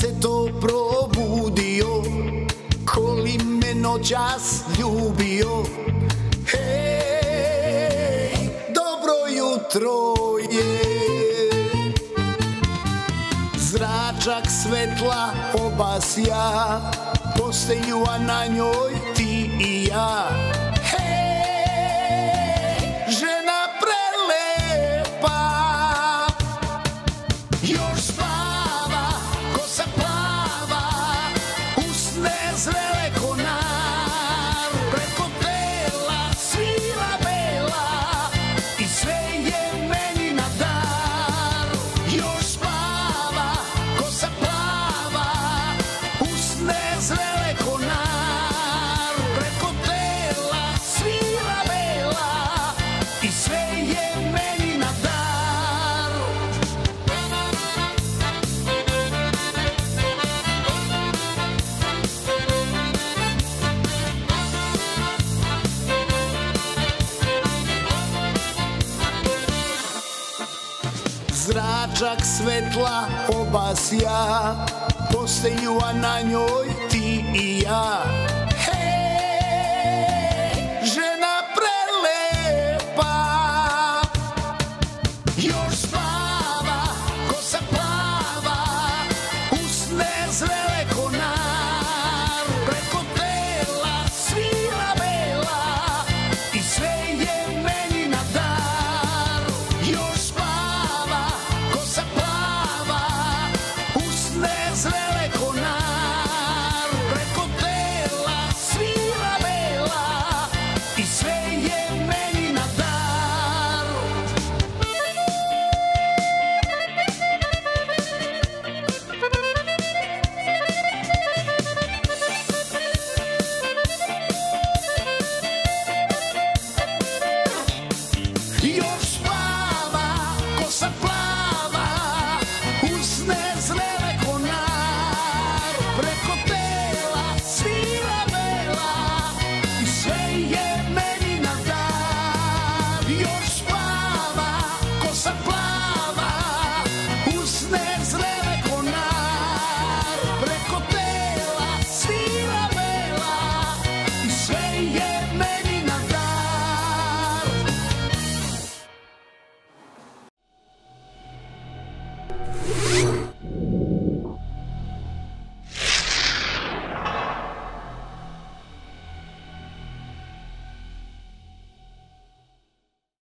se to probudio, koli me noćas ljubio. Hej, dobro jutro je, zračak svetla obasja postelju, a na njoj ti i ja. Zračak svetla obasja postelju, a na njoj ti i ja. Hej, žena prelepa, još spava, kosa plava, usne zrele ko nar, preko tela svila bela i sve je meni na dar. Još spava, kosa plava, usne zrele ko nar.